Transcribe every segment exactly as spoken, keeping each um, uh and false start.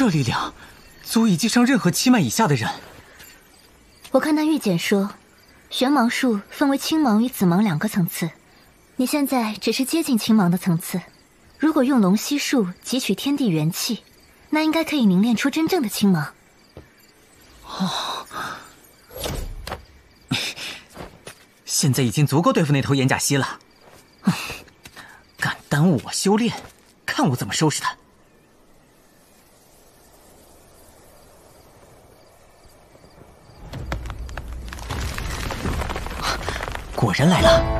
这力量足以击伤任何七脉以下的人。我看那玉简说，玄盲术分为青盲与紫盲两个层次，你现在只是接近青盲的层次。如果用龙息术汲取天地元气，那应该可以凝练出真正的青盲。哦，现在已经足够对付那头岩甲蜥了。敢耽误我修炼，看我怎么收拾他！ 果然来了！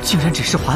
竟然只是划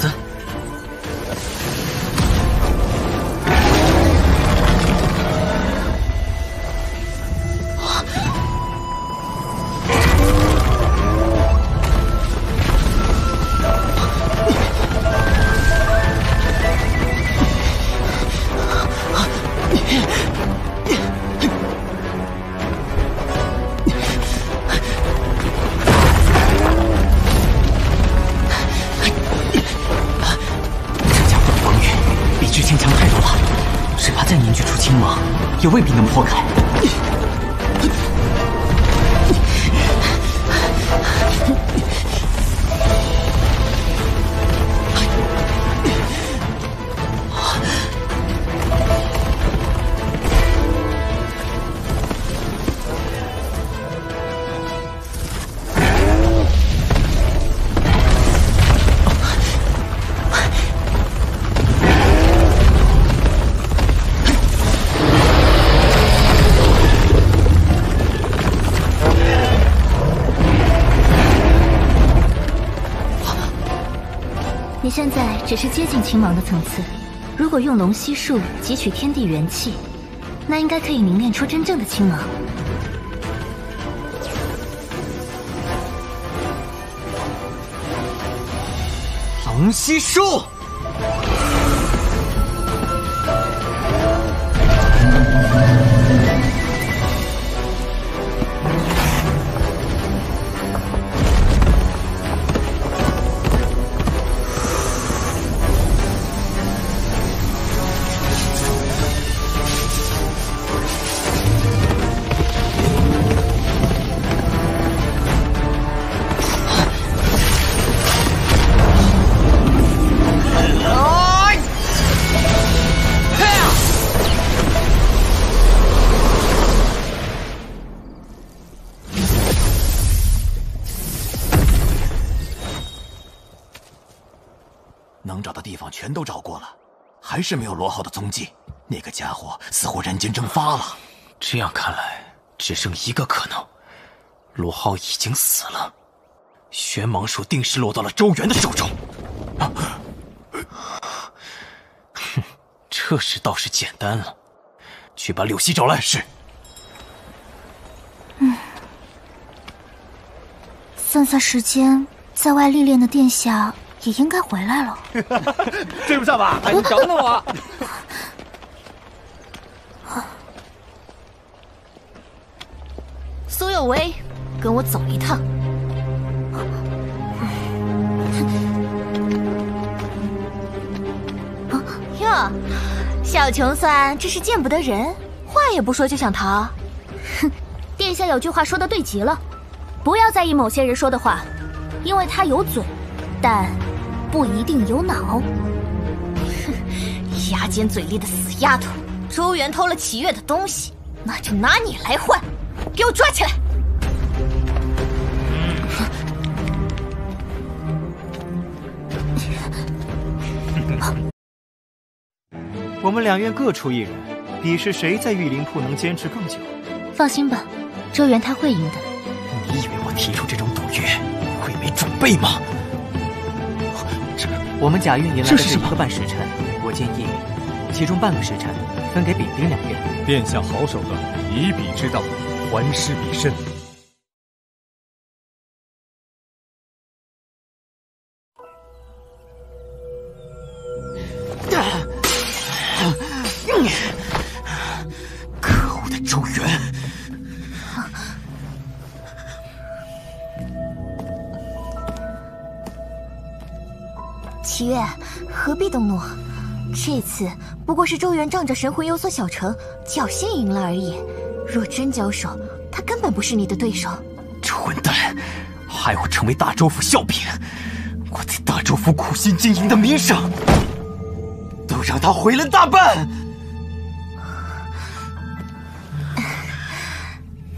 子。 也未必能破开。你现在只是接近青芒的层次，如果用龙息术汲取天地元气，那应该可以凝练出真正的青芒。龙息术，能找的地方全都找过了，还是没有罗浩的踪迹。那个家伙似乎人间蒸发了。这样看来，只剩一个可能：罗浩已经死了，玄盲术定是落到了周元的手中。啊，哼，这事倒是简单了。去把柳溪找来。是。嗯，算算时间，在外历练的殿下。 也应该回来了，追不上吧？哎，你等等我。苏有为，跟我走一趟。哟，小穷酸真是见不得人，话也不说就想逃。哼，殿下有句话说的对极了，不要在意某些人说的话，因为他有嘴，但。 不一定有脑，哼！牙尖嘴利的死丫头，周元偷了齐月的东西，那就拿你来换，给我抓起来！我们两院各出一人，比试谁在御灵铺能坚持更久。放心吧，周元他会赢的。你以为我提出这种赌约会没准备吗？ 我们假运迎来的是一个半时辰，我建议其中半个时辰分给丙丁两人。殿下好手段，以彼之道还施彼身。可恶的周元！ 齐月，何必动怒？这次不过是周元仗着神魂有所小成，侥幸赢了而已。若真交手，他根本不是你的对手。这混蛋，害我成为大周府笑柄！我在大周府苦心经营的名声，都让他毁了大半。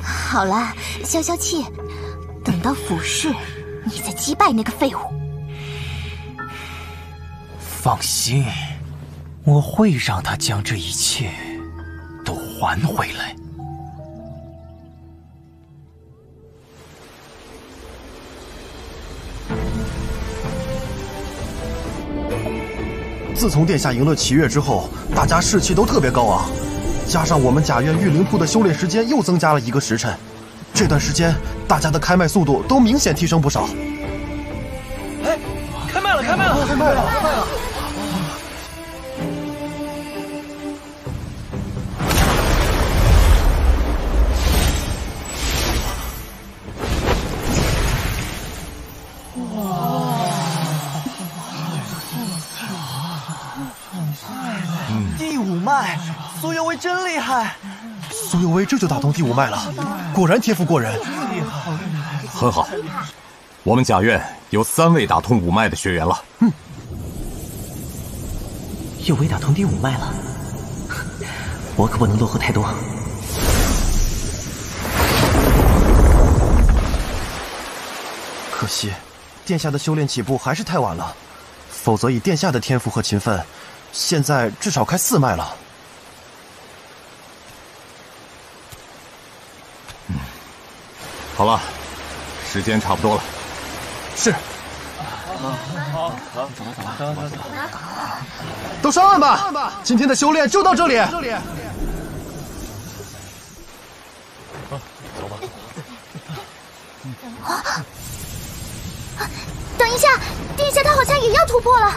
好了，消消气，等到府试，你再击败那个废物。 放心，我会让他将这一切都还回来。自从殿下赢了齐月之后，大家士气都特别高昂、啊，加上我们甲院御灵铺的修炼时间又增加了一个时辰，这段时间大家的开麦速度都明显提升不少。哎，开麦了！开麦了！开麦了！开麦了！ 苏有为真厉害，苏有为这就打通第五脉了，果然天赋过人。很好，我们甲院有三位打通五脉的学员了。嗯，有为打通第五脉了，我可不能落后太多。可惜，殿下的修炼起步还是太晚了，否则以殿下的天赋和勤奋，现在至少开四脉了。 好了，时间差不多了。是。好，好，走吧，走吧，走吧，走吧。都上岸吧！今天的修炼就到这里。这里。走吧。啊！等一下，殿下他好像也要突破了。啊！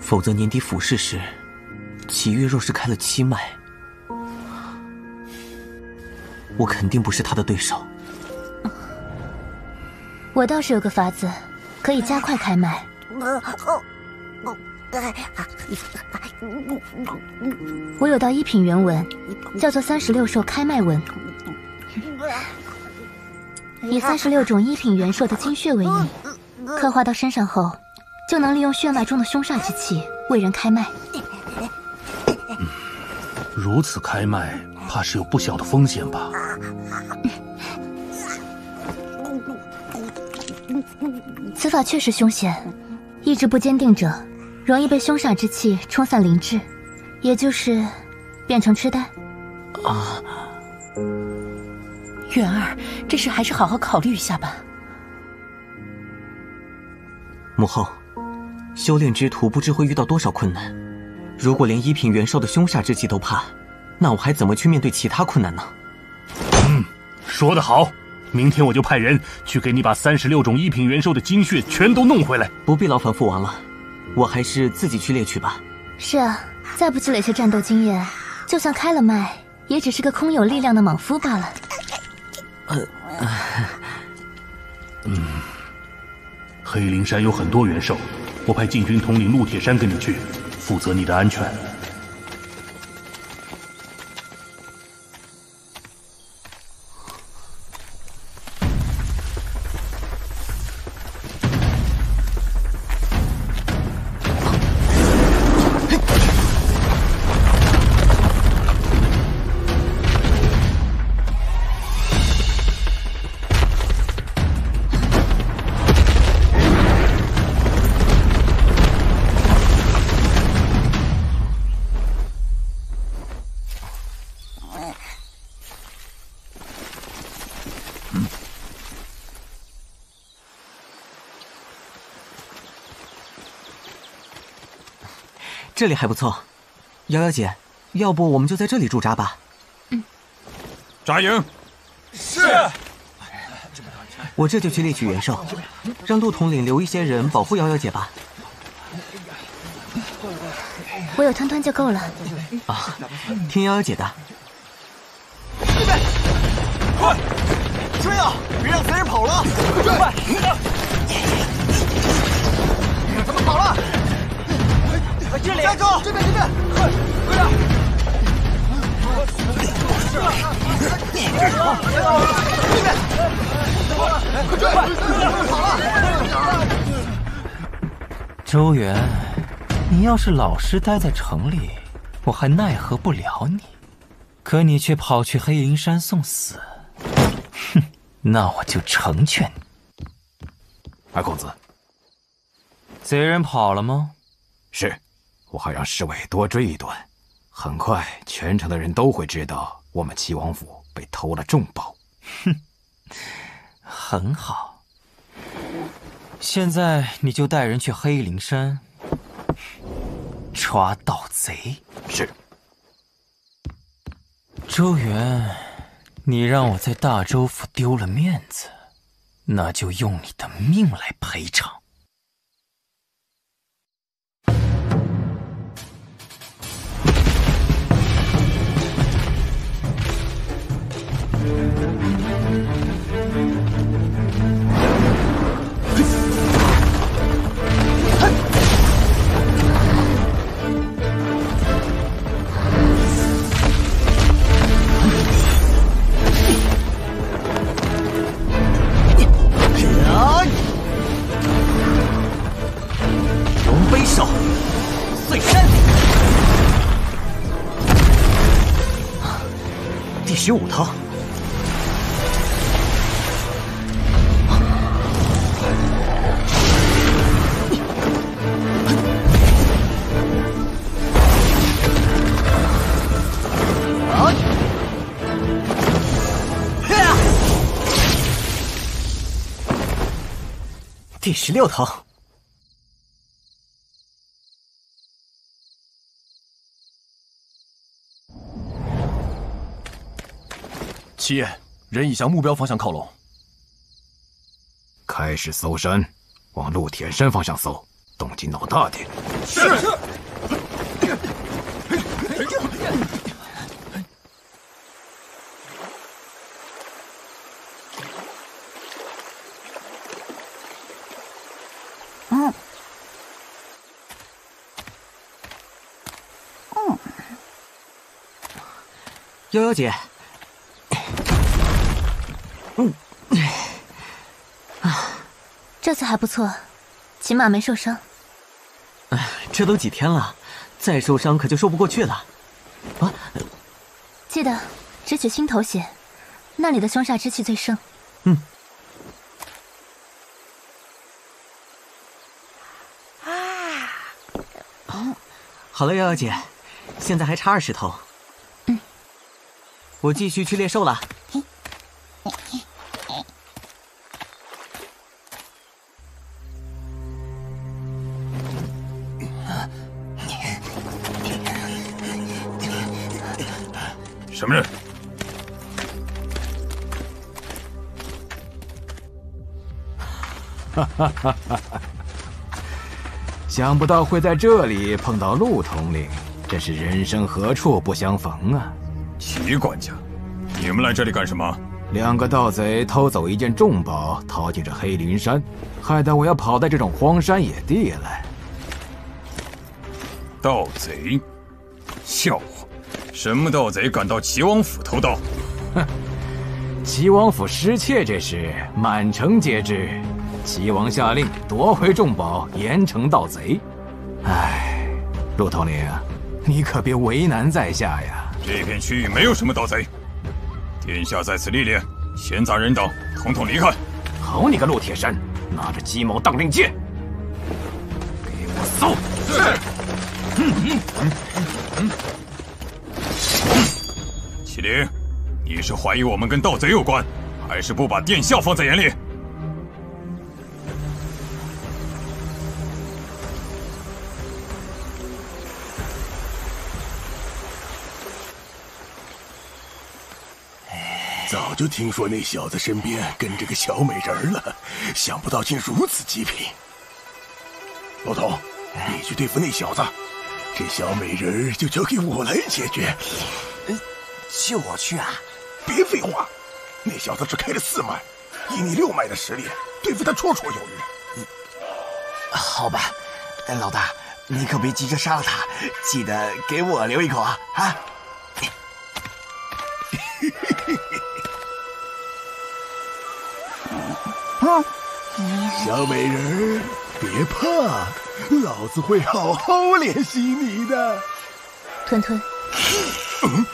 否则年底府试时，齐月若是开了七脉，我肯定不是他的对手。我倒是有个法子，可以加快开脉。我有道一品原文，叫做《三十六兽开脉文》，以三十六种一品元兽的精血为引，刻画到身上后。 就能利用血脉中的凶煞之气为人开脉、嗯。如此开脉，怕是有不小的风险吧？此法确实凶险，意志不坚定者容易被凶煞之气冲散灵智，也就是变成痴呆。啊，远儿，这事还是好好考虑一下吧。母后。 修炼之途不知会遇到多少困难，如果连一品元兽的凶煞之气都怕，那我还怎么去面对其他困难呢？嗯，说得好，明天我就派人去给你把三十六种一品元兽的精血全都弄回来。不必劳烦父王了，我还是自己去猎取吧。是啊，再不积累些战斗经验，就算开了脉，也只是个空有力量的莽夫罢了。呃，呃嗯，黑灵山有很多元兽。 我派禁军统领陆铁山跟你去，负责你的安全。这里还不错，瑶瑶姐，要不我们就在这里驻扎吧？嗯，扎营。是。我这就去猎取元兽，让陆统领留一些人保护瑶瑶姐吧。我有团团就够了。啊，听瑶瑶姐的。预备，快追啊！别让贼人跑了！快，他们跑了！ 这里，站住！这边，这边，快，快点！这边，快周元，你要是老实待在城里，我还奈何不了你，可你却跑去黑灵山送死，哼！那我就成全你。二公子，贼人跑了吗？是。 我还让侍卫多追一段，很快全城的人都会知道我们齐王府被偷了重宝。哼，很好。现在你就带人去黑灵山抓盗贼。是。周元，你让我在大周府丢了面子，那就用你的命来赔偿。 龙背手，碎山。第十五套。 第十六套，七爷，人已向目标方向靠拢。开始搜山，往陆田山方向搜，动静闹大点。是。嗯，嗯，瑶瑶姐，嗯，啊，这次还不错，起码没受伤。哎，这都几天了，再受伤可就说不过去了。啊，记得只取心头血，那里的凶煞之气最盛。嗯。 好了，瑶瑶姐，现在还差二十头。嗯，我继续去猎兽了。什么人？哈哈哈哈哈！ 想不到会在这里碰到陆统领，真是人生何处不相逢啊！齐管家，你们来这里干什么？两个盗贼偷走一件重宝，逃进这黑灵山，害得我要跑到这种荒山野地来。盗贼？笑话！什么盗贼敢到齐王府偷盗？哼！齐王府失窃这事满城皆知，齐王下令夺回重宝，严惩盗贼。哎，陆统领，你可别为难在下呀！这片区域没有什么盗贼，殿下在此历练，闲杂人等统统离开。好你个陆铁山，拿着鸡毛当令箭！ 走！是。嗯嗯嗯嗯嗯。麒麟，你是怀疑我们跟盗贼有关，还是不把殿下放在眼里？早就听说那小子身边跟着个小美人了，想不到竟如此极品。老头。 你去对付那小子，这小美人就交给我来解决。就我去啊！别废话，那小子只开了四脉，以你六脉的实力，对付他绰绰有余。好吧，老大，你可别急着杀了他，记得给我留一口啊！啊！啊！小美人，别怕。 老子会好好怜惜你的，吞吞。嗯、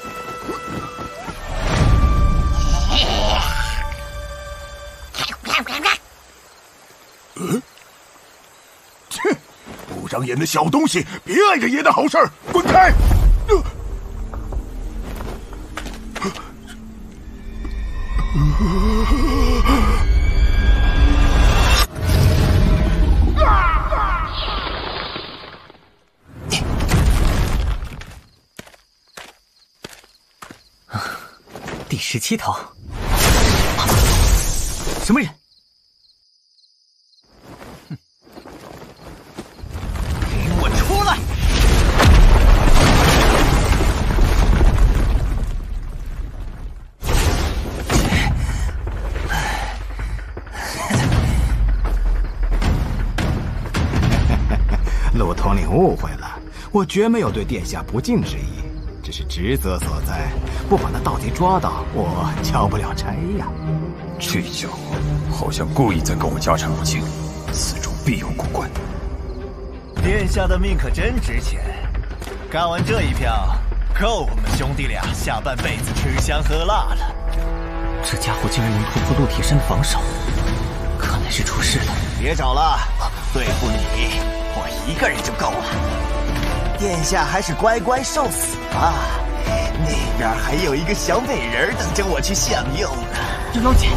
呃，切！不长眼的小东西，别碍着爷的好事儿，滚开！呃呃 第十七头，什么人？哼！给我出来！陆统领误会了，我绝没有对殿下不敬之意。 这是职责所在，不把那盗贼抓到，我交不了差呀。这家伙好像故意在跟我家产不清，此中必有古怪。殿下的命可真值钱，干完这一票，够我们兄弟俩下半辈子吃香喝辣了。这家伙竟然能突破陆铁山的防守，看来是出事了。别找了，对付你，我一个人就够了。 殿下还是乖乖受死吧，那边还有一个小美人等着我去享用呢。这妖精，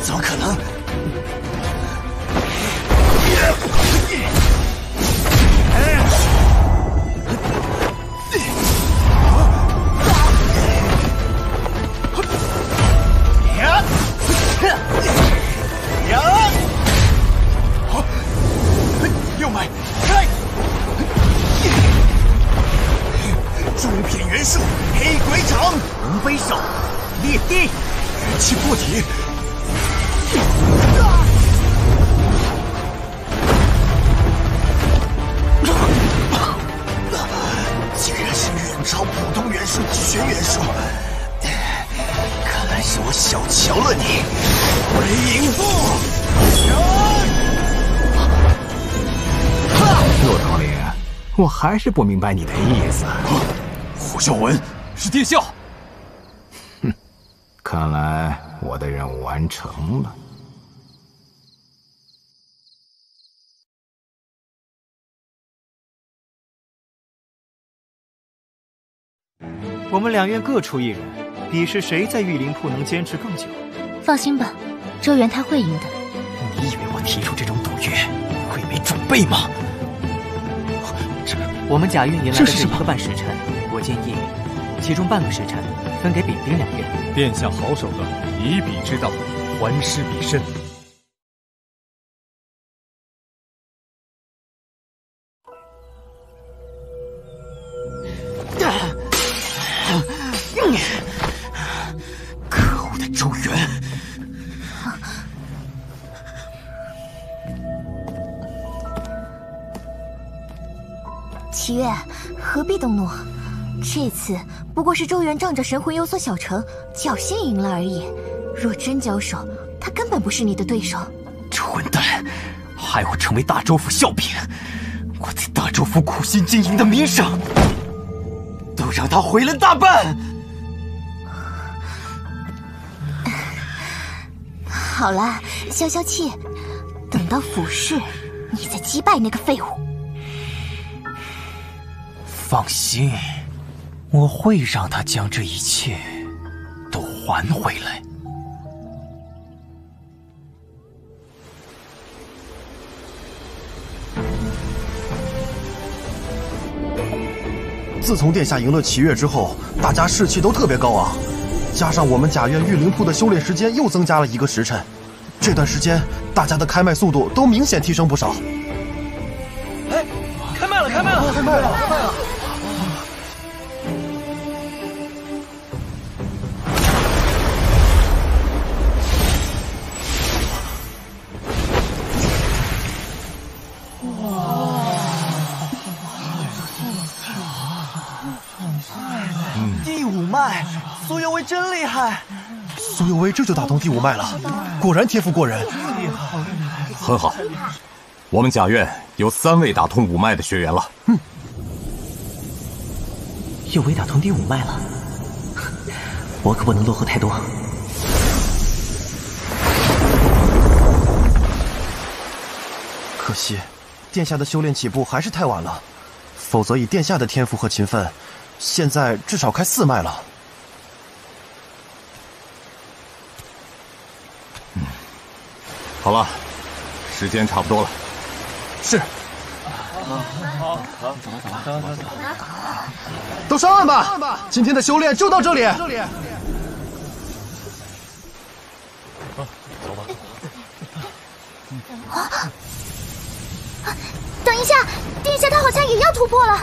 怎么可能？我还是不明白你的意思。虎啸文是殿下。哼，看来我的任务完成了。我们两院各出一人，比试谁在御林铺能坚持更久。放心吧，周元他会赢的。你以为我提出这种赌约会没准备吗？ 我们甲院迎来的是一个半时辰，我建议，其中半个时辰分给丙丁两院。殿下好手段，以彼之道还施彼身。可恶的周元，齐月，何必动怒？这次不过是周元仗着神魂有所小成，侥幸赢了而已。若真交手，他根本不是你的对手。这混蛋，害我成为大周府笑柄！我在大周府苦心经营的名声，都让他毁了大半。好了，消消气，等到府试，你再击败那个废物。 放心，我会让他将这一切都还回来。自从殿下赢了齐月之后，大家士气都特别高昂、啊，加上我们甲院御灵铺的修炼时间又增加了一个时辰，这段时间大家的开麦速度都明显提升不少。哎，开麦了！开麦了！开麦了！开麦了！ 苏有为真厉害，苏有为这就打通第五脉了，果然天赋过人。厉害，很好，我们甲院有三位打通五脉的学员了。嗯，有为打通第五脉了，我可不能落后太多。可惜，殿下的修炼起步还是太晚了，否则以殿下的天赋和勤奋，现在至少开四脉了。 好了，时间差不多了。是。好，好，好，走吧，走吧，走吧，走吧。都上岸吧！今天的修炼就到这里。这里。走吧。啊！等一下，殿下他好像也要突破了。啊！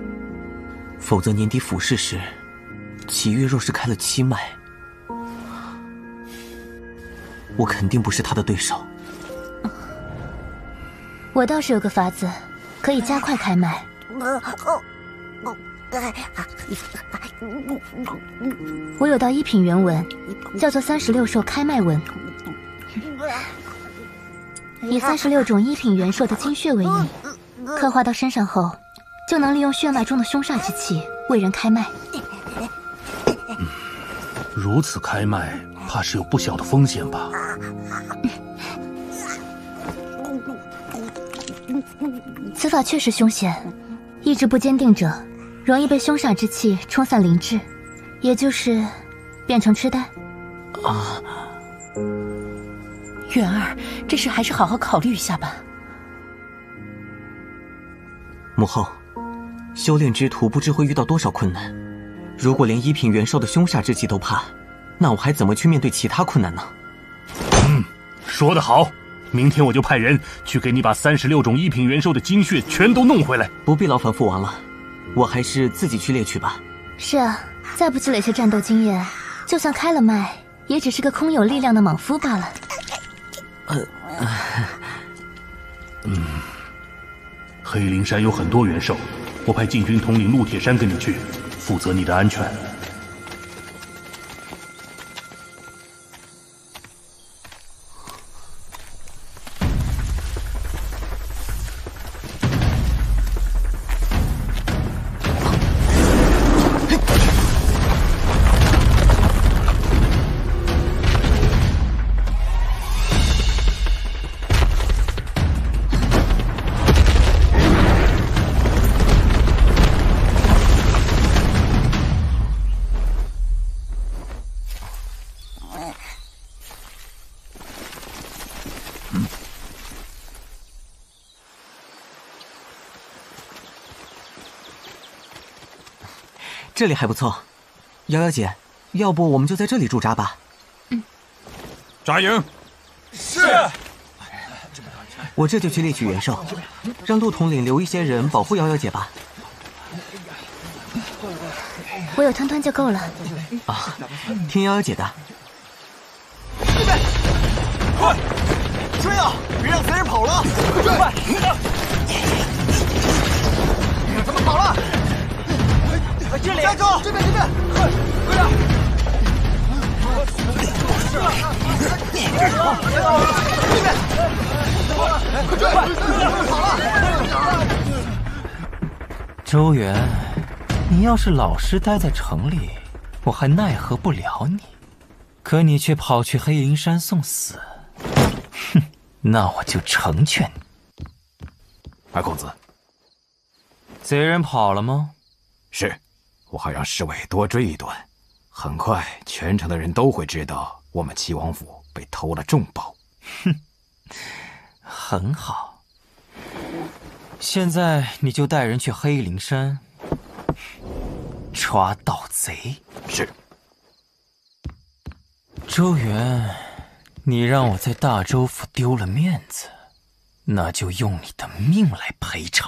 否则年底府试时，齐月若是开了七脉，我肯定不是他的对手。我倒是有个法子，可以加快开脉。我有道一品原文，叫做《三十六兽开脉文》，以三十六种一品元兽的精血为引，刻画到身上后。 就能利用血脉中的凶煞之气为人开脉、嗯。如此开脉，怕是有不小的风险吧？此法确实凶险，意志不坚定者容易被凶煞之气冲散灵智，也就是变成痴呆。啊，远儿，这事还是好好考虑一下吧。母后。 修炼之途不知会遇到多少困难，如果连一品元兽的凶煞之气都怕，那我还怎么去面对其他困难呢？嗯，说得好，明天我就派人去给你把三十六种一品元兽的精血全都弄回来。不必劳烦父王了，我还是自己去猎取吧。是啊，再不积累些战斗经验，就算开了脉，也只是个空有力量的莽夫罢了。呃，呃嗯，黑灵山有很多元兽。 我派禁军统领陆铁山跟你去，负责你的安全。这里还不错。瑶瑶姐，要不我们就在这里驻扎吧？嗯。扎营。是。我这就去猎取元兽，让陆统领留一些人保护瑶瑶姐吧。我有团团就够了。啊，听瑶瑶姐的。预备，快！ 追啊！别让贼人跑了！快！快！他们跑了！这里！站住！这边！这边！快！快点！这边！快追！跑了！周元，你要是老实待在城里，我还奈何不了你，可你却跑去黑云山送死。 哼，那我就成全你。白公子，贼人跑了吗？是，我还让侍卫多追一段，很快全城的人都会知道我们齐王府被偷了重宝。哼，很好。现在你就带人去黑灵山抓盗贼。是。周元。 你让我在大周府丢了面子，那就用你的命来赔偿。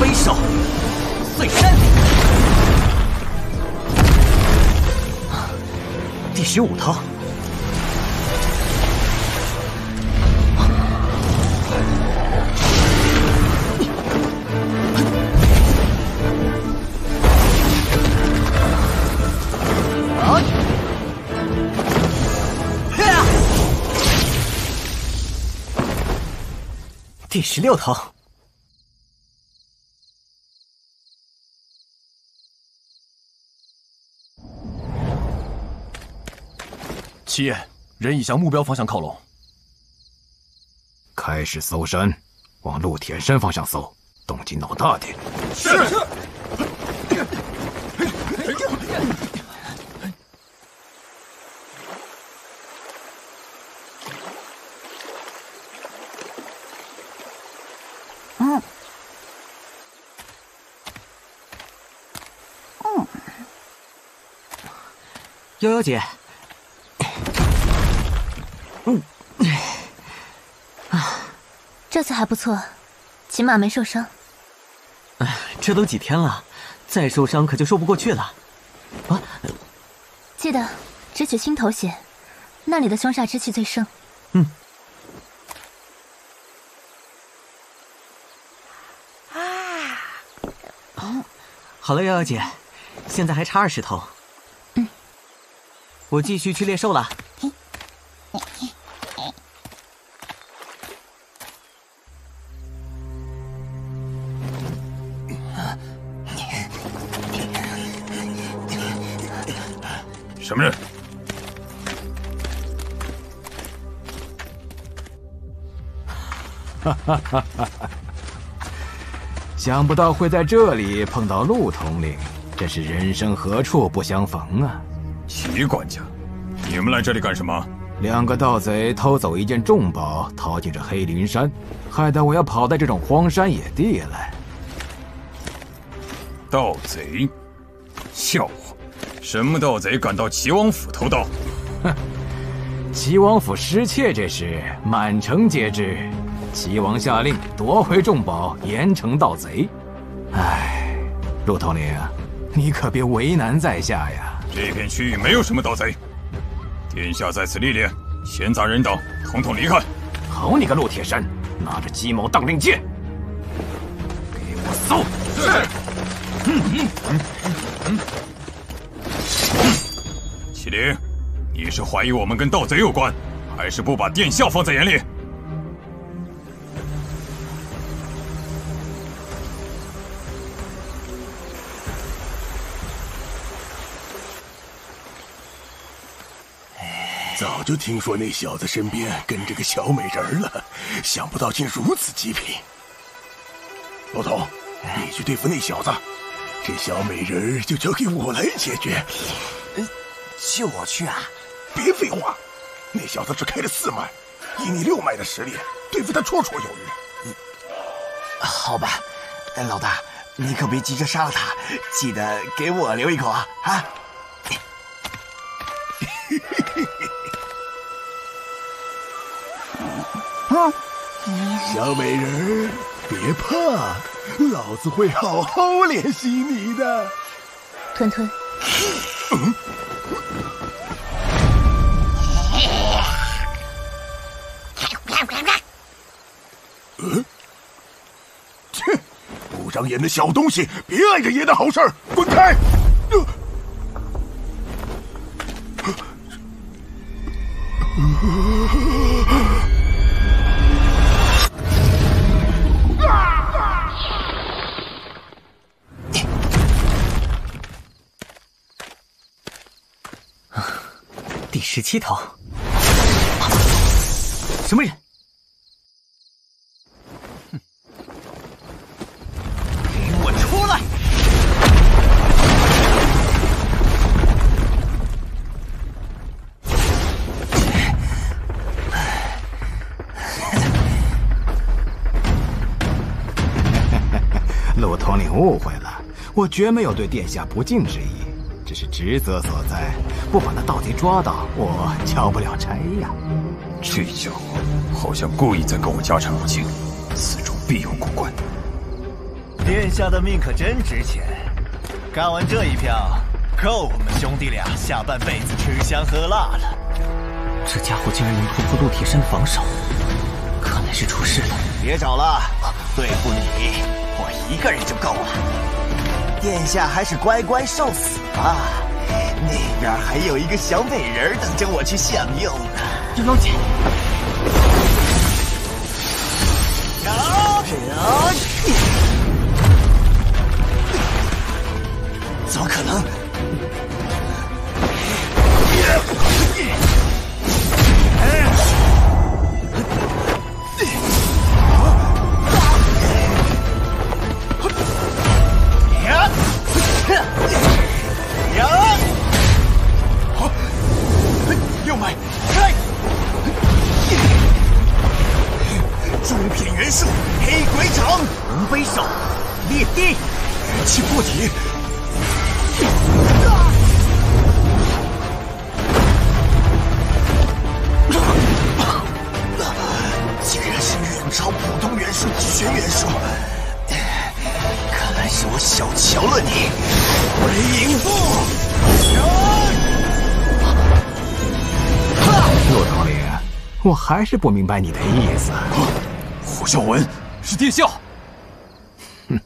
飞手碎身，第十五套。啊！第十六套。 七爷，人已向目标方向靠拢。开始搜山，往陆田山方向搜，动静闹大点。是。嗯。嗯。悠悠姐。 嗯，啊，这次还不错，起码没受伤。哎，这都几天了，再受伤可就说不过去了。啊，记得只取心头血，那里的凶煞之气最盛。嗯。啊，好了，瑶瑶姐，现在还差二十头。嗯，我继续去猎兽了。 什么人？哈哈哈哈哈！想不到会在这里碰到陆统领，真是人生何处不相逢啊！齐管家，你们来这里干什么？ 两个盗贼偷走一件重宝，逃进这黑灵山，害得我要跑到这种荒山野地来。盗贼，笑话！什么盗贼敢到齐王府偷盗？哼！齐王府失窃这事满城皆知，齐王下令夺回重宝，严惩盗贼。唉，陆统领，你可别为难在下呀！这片区域没有什么盗贼。 殿下在此历练，闲杂人等统统离开！好你个陆铁山，拿着鸡毛当令箭，给我搜！是。嗯嗯嗯嗯嗯。麒麟，你是怀疑我们跟盗贼有关，还是不把殿下放在眼里？早就听说那小子身边跟着个小美人了，想不到竟如此极品。老头，你去对付那小子，这小美人就交给我来解决。就我去啊？别废话，那小子只开了四脉，以你六脉的实力，对付他绰绰有余。好吧，老大，你可别急着杀了他，记得给我留一口啊！啊！ 啊！小美人儿，别怕，老子会好好练习你的。吞吞。嗯。嗯。切！不长眼的小东西，别碍着爷的好事儿，滚开！呃 第十七头，什么人？哼！给我出来！陆统领误会了，我绝没有对殿下不敬之意。 这是职责所在，不把那盗贼抓到，我交不了差呀。这家伙好像故意在跟我家产不清，此中必有古怪。殿下的命可真值钱，干完这一票，够我们兄弟俩下半辈子吃香喝辣了。这家伙竟然能突破陆铁山的防守，看来是出事了。别找了，对付你，我一个人就够了。 殿下还是乖乖受死吧，那边还有一个小美人等着我去享用呢。这老姐，怎么可能？哎 六脉开，中品元术黑鬼掌，无悲手裂地，元气破体。竟然是远超普通元术极玄元术。 还是我小瞧了你，雷影步！陆统领，我还是不明白你的意思。虎啸文是殿下。哼，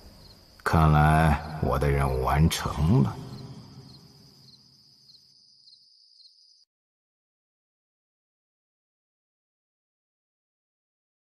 看来我的任务完成了。